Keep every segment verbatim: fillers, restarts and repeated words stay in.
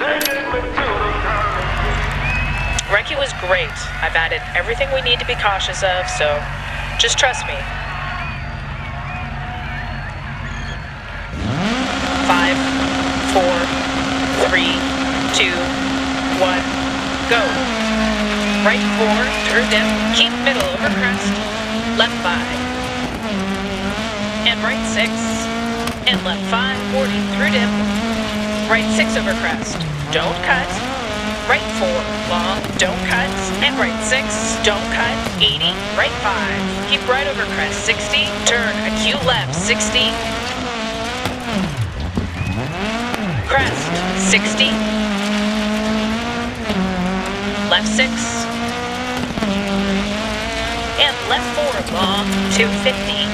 Recce was great. I've added everything we need to be cautious of, so just trust me. Five, four, three, two, one, go. Right four, turn down, keep middle over crest, left five, and right six, and left five, forty, through dip, right six over crest, don't cut, right four, long, don't cut, and right six, don't cut, eighty, right five, keep right over crest, sixty, turn, acute left, sixty, crest, sixty, left six, and left four, long, two fifty,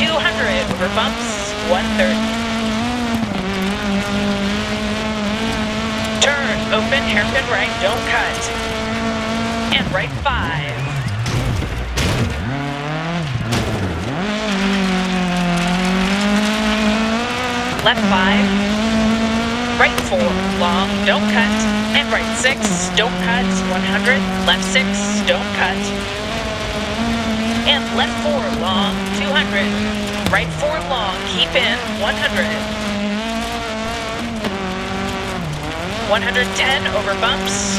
two hundred over bumps, one thirty. Turn, open, hairpin right, don't cut. And right five. Left five. Right four, long, don't cut. And right six, don't cut, one hundred. Left six, don't cut. And left four long, two hundred. Right four long, keep in, one hundred. one ten over bumps.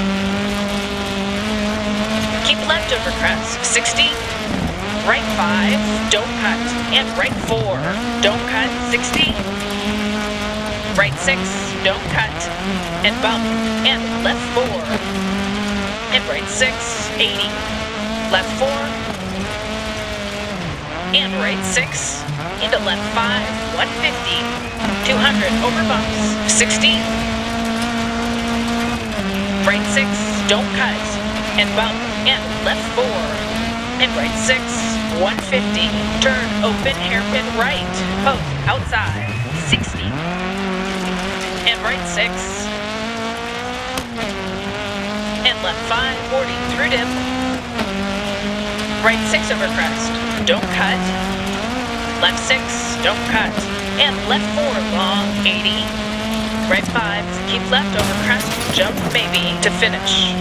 Keep left over crest, sixty. Right five, don't cut. And right four, don't cut, sixty. Right six, don't cut. And bump, and left four. And right six, eighty. Left four. And right six, into left five, one fifty, two hundred, over bumps, sixty, right six, don't cut, and bump, and left four, and right six, one fifty, turn, open, hairpin, right, poke, outside, sixty, and right six, and left five, forty, through dip, right six over crest, don't cut, left six, don't cut, and left four, long, eighty, right five, keep left over crest, jump maybe to finish.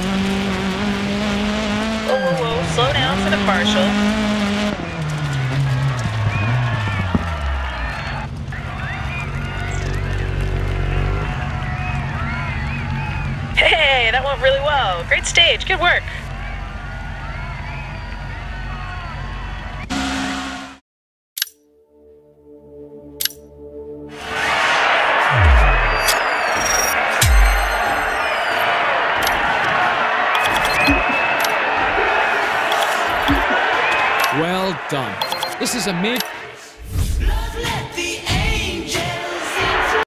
Whoa, whoa, whoa, slow down for the partial. Hey, that went really well, great stage, good work. Well done. This is a mid...